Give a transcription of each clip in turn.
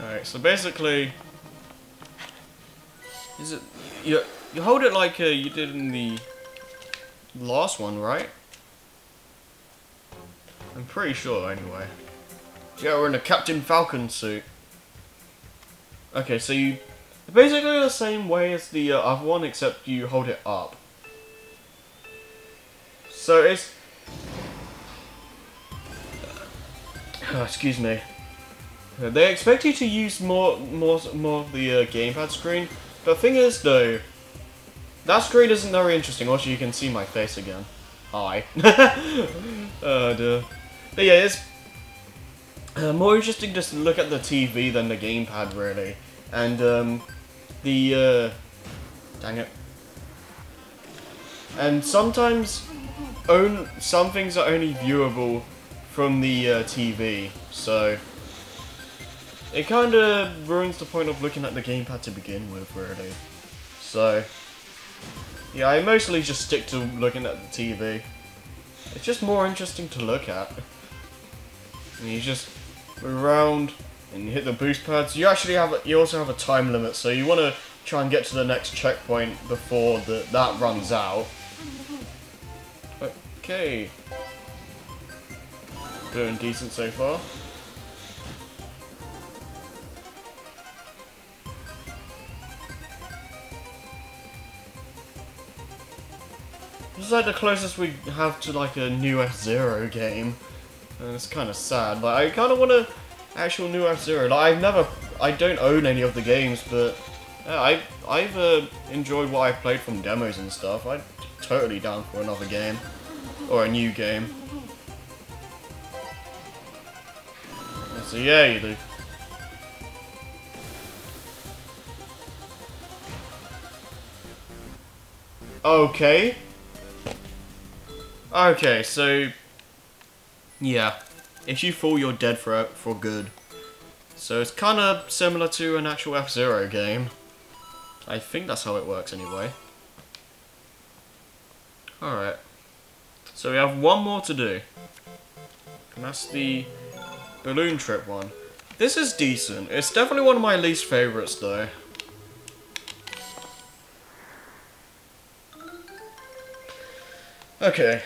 Alright, so basically, is it you hold it like you did in the last one, right? I'm pretty sure, anyway. Yeah, we're in a Captain Falcon suit. Okay, so you basically the same way as the other one, except you hold it up. So it's excuse me. They expect you to use more of the gamepad screen. The thing is, though, that screen isn't very interesting. Also, you can see my face again. Hi. Duh. But yeah, it's more interesting just to look at the TV than the gamepad, really. And dang it. And sometimes, some things are only viewable from the TV, so it kind of ruins the point of looking at the gamepad to begin with, really. So yeah, I mostly just stick to looking at the TV. It's just more interesting to look at. And you just move around and you hit the boost pads. You actually have, you also have a time limit, so you want to try and get to the next checkpoint before that runs out. Okay, doing decent so far. This is like the closest we have to like a new F-Zero game, and it's kind of sad. Like I kind of want an actual new F-Zero. Like I don't own any of the games, but yeah, I've enjoyed what I've played from demos and stuff. I'm totally down for another game or a new game. So yeah, you do. Okay. Okay, so yeah, if you fall, you're dead for good. So it's kind of similar to an actual F-Zero game. I think that's how it works, anyway. All right. So we have one more to do, and that's the balloon trip one. This is decent. It's definitely one of my least favorites, though. Okay.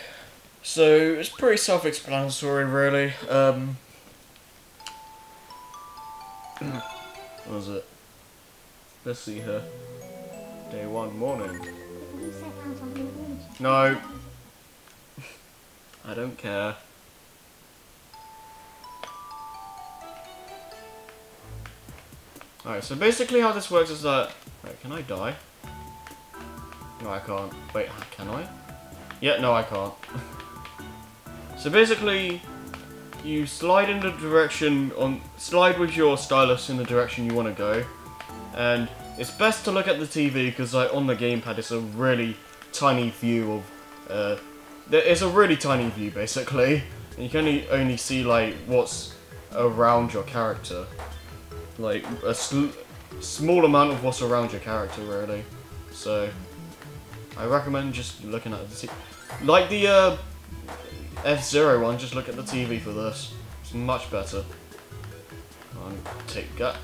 So, it's pretty self-explanatory, really. What was it? Let's see here. Day one morning. No. I don't care. Alright, so basically how this works is that... Wait, can I die? No, I can't. Wait, can I? Yeah, no, I can't. So basically, you slide in the direction slide with your stylus in the direction you want to go, and it's best to look at the TV because, like, on the gamepad, it's a really tiny view of. It's a really tiny view basically, and you can only see like what's around your character, like a small amount of what's around your character, really. So I recommend just looking at the TV, like the F-Zero one, just look at the TV for this. It's much better. I'll take that.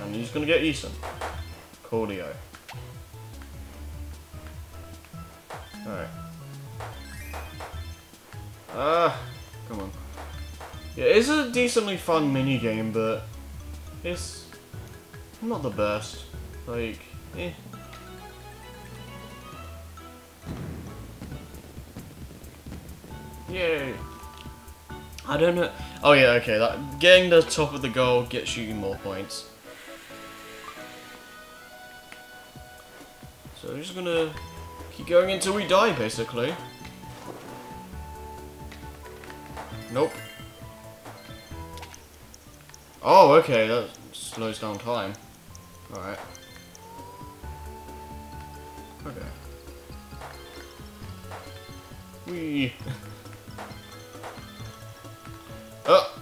And he's gonna get eaten. Cordio. Alright. Come on. Yeah, it's a decently fun minigame, but it's not the best. Like, eh. Yay! I don't know. Oh yeah, okay. That getting the top of the goal gets you more points. So we're just gonna keep going until we die, basically. Nope. Oh, okay. That slows down time. All right. Okay. Whee. Oh!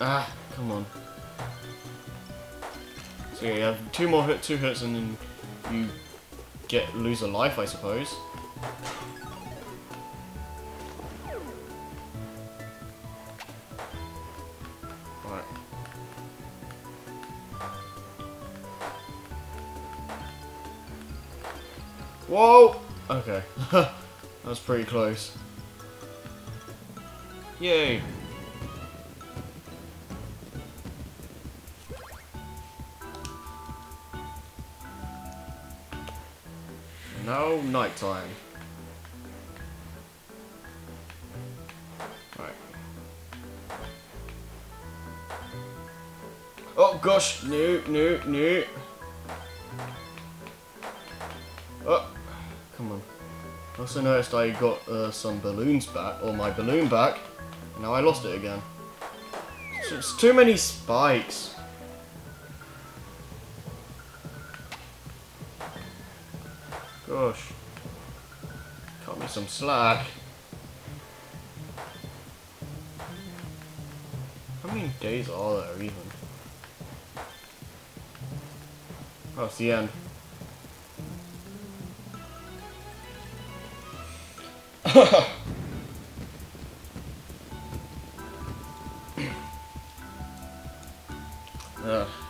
Ah, come on. So yeah, you have two hits and then you lose a life, I suppose. Alright. Whoa! Okay. That was pretty close. Yay! Now night time. Right. Oh gosh! No. Oh, come on. I also noticed I got some balloons back, or my balloon back. Now I lost it again. So it's too many spikes. Gosh. Cut me some slack. How many days are there even? Oh, it's the end.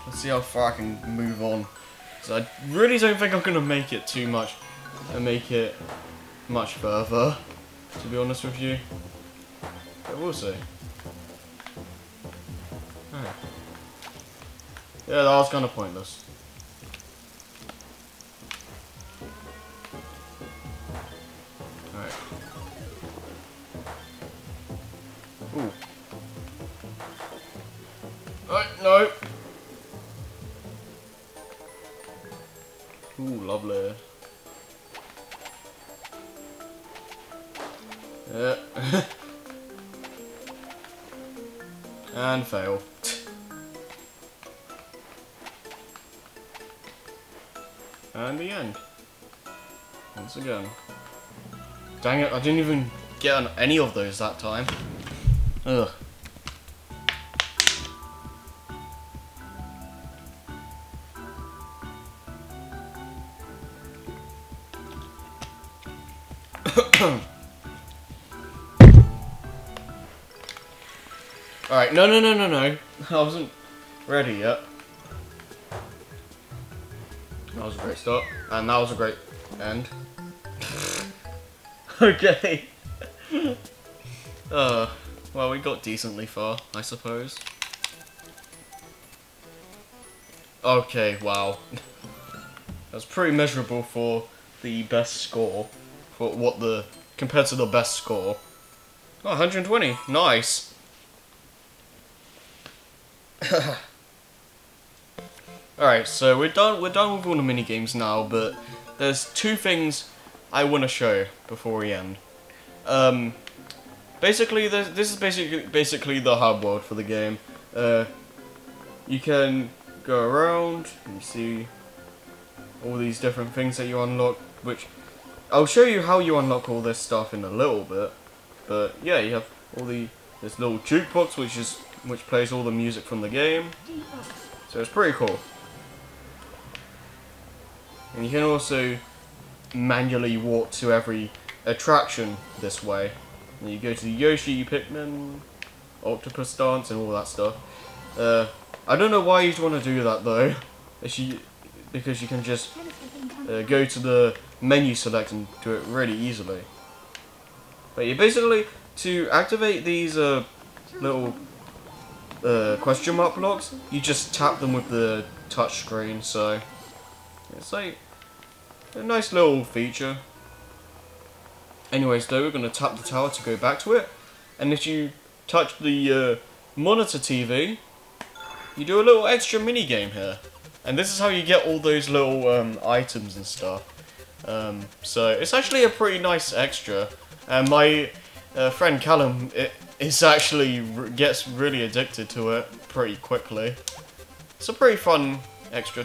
Let's see how far I can move on. So I really don't think I'm gonna make it too much and make it much further, to be honest with you. But we'll see. Right. Yeah, that was kind of pointless. Alright. Ooh. Oh, no! Ooh, lovely. Yeah. And fail. And the end. Once again. Dang it, I didn't even get on any of those that time. Ugh. Alright, no. I wasn't ready yet. That was a great start, and that was a great end. Okay. Well, we got decently far, I suppose. Okay, wow. That's pretty miserable for the best score. For what the... compared to the best score. Oh, 120. Nice. Alright, so we're done with all the minigames now, but there's two things I want to show before we end. Basically, this is basically the hub world for the game. You can go around and see all these different things that you unlock, which I'll show you how you unlock all this stuff in a little bit. But yeah, you have all this little jukebox which plays all the music from the game, so it's pretty cool. And you can also manually walk to every attraction this way. And you go to the Yoshi, Pikmin, octopus dance, and all that stuff. I don't know why you'd want to do that though, because you can just go to the menu select and do it really easily. But you basically, to activate these little question mark blocks, you just tap them with the touch screen, so it's like a nice little feature. Anyways, though, we're going to tap the tower to go back to it, and if you touch the monitor TV, you do a little extra mini game here, and this is how you get all those little items and stuff. So it's actually a pretty nice extra, and my friend Callum It's actually gets really addicted to it pretty quickly. It's a pretty fun extra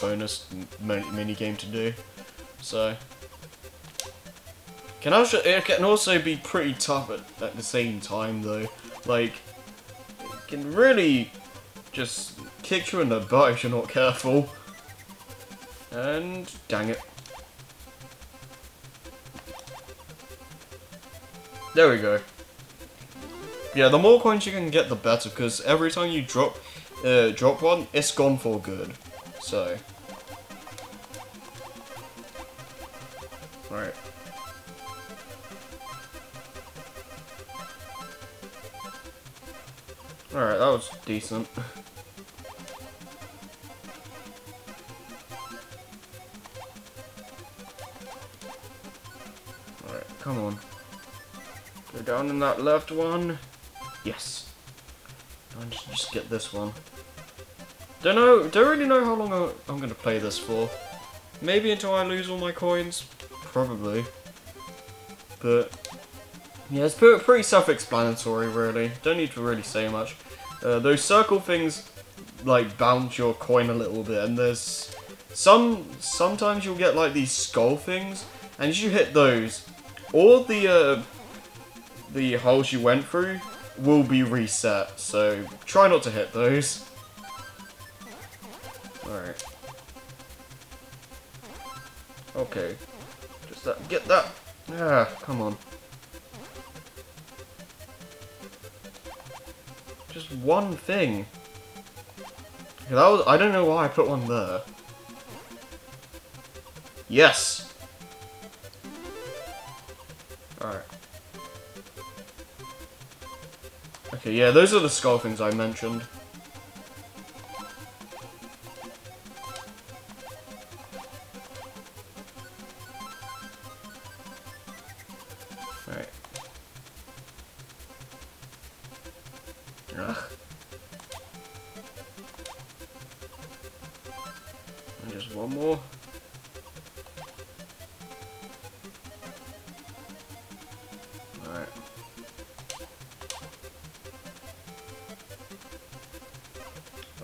bonus mini game to do. So it can also be pretty tough at the same time though. Like, it can really just kick you in the butt if you're not careful. And dang it. There we go. Yeah, the more coins you can get, the better, because every time you drop one, it's gone for good. So, for it. Alright, that was decent. Alright, come on. Go down in that left one. Yes. I should just get this one. Don't really know how long I'm going to play this for. Maybe until I lose all my coins. Probably. But yeah, it's pretty self-explanatory, really. Don't need to really say much. Those circle things, like, bounce your coin a little bit, and there's sometimes you'll get, like, these skull things, and as you hit those, all the holes you went through will be reset, so try not to hit those. Alright. Okay. Just that, get that! Ah, come on. Just one thing. Okay, that was, I don't know why I put one there. Yes. Alright. Okay, yeah, those are the skull things I mentioned.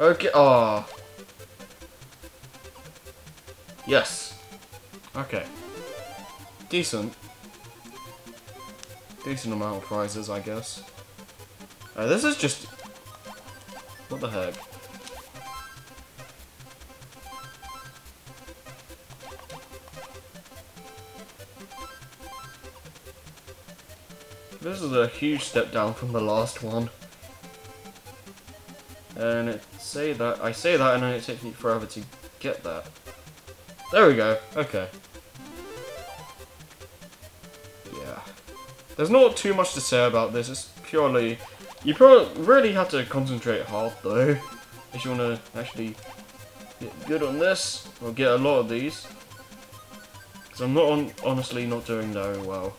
Okay, ah. Oh. Yes. Okay. Decent. Decent amount of prizes, I guess. This is just... What the heck? This is a huge step down from the last one. And I say that and it takes me forever to get that. There we go, okay. Yeah. There's not too much to say about this, it's purely... You probably really have to concentrate hard though, if you want to actually get good on this, or get a lot of these. Because I'm honestly not doing very well.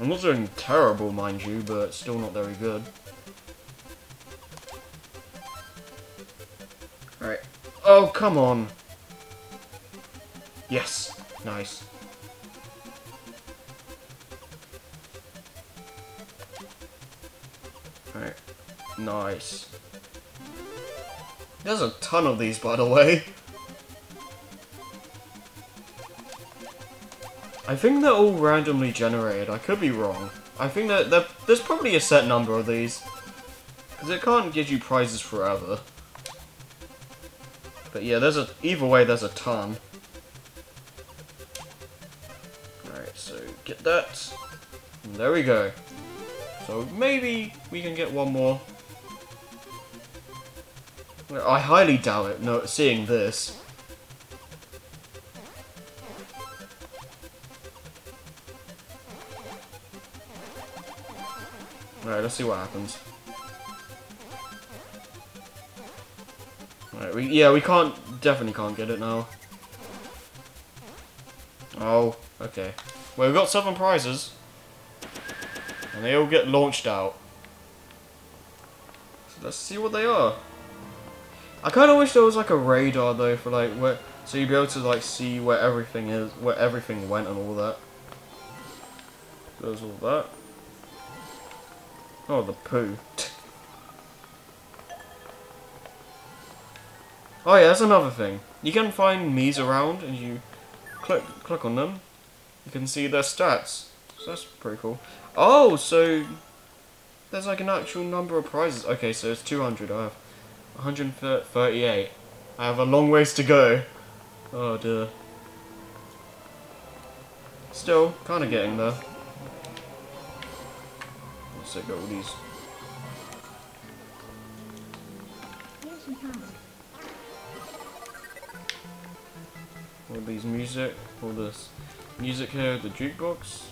I'm not doing terrible, mind you, but still not very good. Oh, come on. Yes. Nice. Alright. Nice. There's a ton of these, by the way. I think they're all randomly generated. I could be wrong. I think that there's probably a set number of these. Because it can't give you prizes forever. But yeah, either way, there's a ton. Alright, so get that. And there we go. So maybe we can get one more. I highly doubt it, no, seeing this. Alright, let's see what happens. Alright, we definitely can't get it now. Oh, okay. Well, we've got 7 prizes. And they all get launched out. So let's see what they are. I kinda wish there was like a radar though for like where, so you'd be able to like see where everything is, where everything went and all that. There's all that. Oh, the poo. Oh yeah, that's another thing. You can find Miis around, and you click on them. You can see their stats. So that's pretty cool. Oh, so there's like an actual number of prizes. Okay, so it's 200. I have 138. I have a long ways to go. Oh dear. Still, kind of getting there. Let's take all these. all these music, all this music here, the jukebox,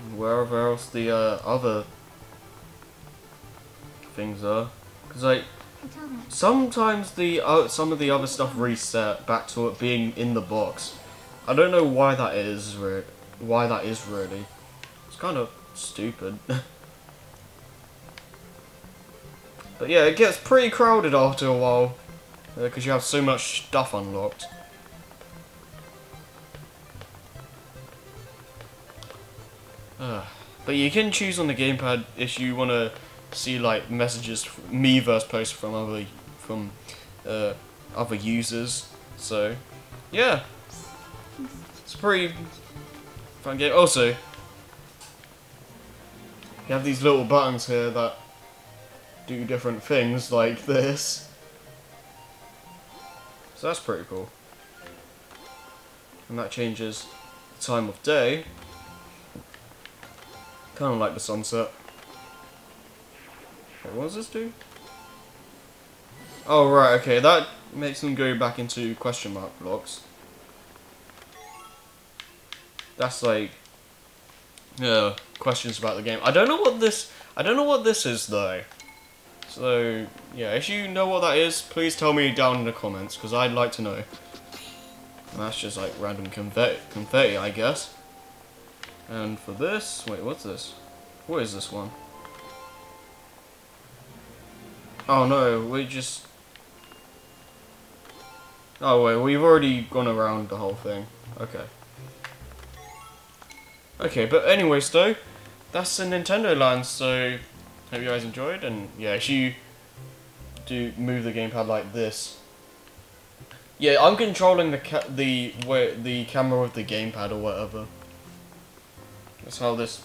and wherever else the other things are, because like sometimes the some of the other stuff reset back to it being in the box. I don't know why that is. Why that is really? It's kind of stupid. But yeah, it gets pretty crowded after a while because you have so much stuff unlocked. But you can choose on the gamepad if you want to see like messages, Miiverse posts from other users. So yeah, it's a pretty fun game. Also, you have these little buttons here that do different things like this. So that's pretty cool. And that changes the time of day. Kind of like the sunset. Wait, what does this do? Oh right, okay, that makes them go back into question mark blocks. That's like questions about the game. I don't know what this is though. So yeah, if you know what that is, please tell me down in the comments because I'd like to know. And that's just like random confetti, I guess. And for this, wait, what's this? What is this one? Oh no, we just. Oh wait, we've already gone around the whole thing. Okay. Okay, but anyways, though, that's the Nintendo Land. So. Hope you guys enjoyed, and yeah, if you do move the gamepad like this, yeah, I'm controlling the camera with the gamepad or whatever. That's how this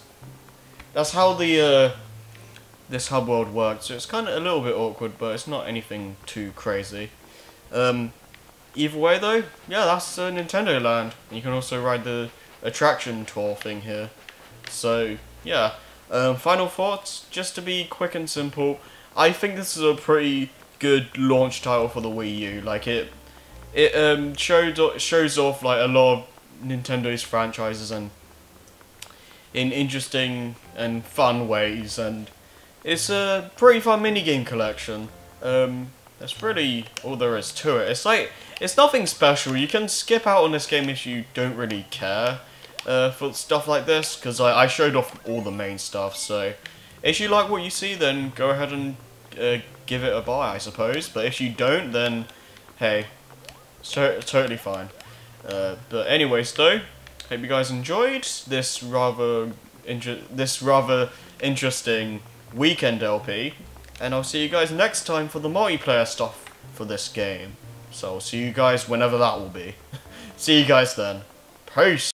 hub world works. So it's kind of a little bit awkward, but it's not anything too crazy. Either way though, yeah, that's Nintendo Land. You can also ride the attraction tour thing here. So yeah. Final thoughts, just to be quick and simple, I think this is a pretty good launch title for the Wii U. Like it shows off like a lot of Nintendo's franchises and in interesting and fun ways, and it's a pretty fun minigame collection. That's really all there is to it. It's like it's nothing special. You can skip out on this game if you don't really care. For stuff like this, because I showed off all the main stuff, so if you like what you see, then go ahead and give it a buy, I suppose, but if you don't, then hey, it's totally fine. But anyways though, hope you guys enjoyed this rather interesting weekend LP, and I'll see you guys next time for the multiplayer stuff for this game, so I'll see you guys whenever that will be. See you guys then. Peace!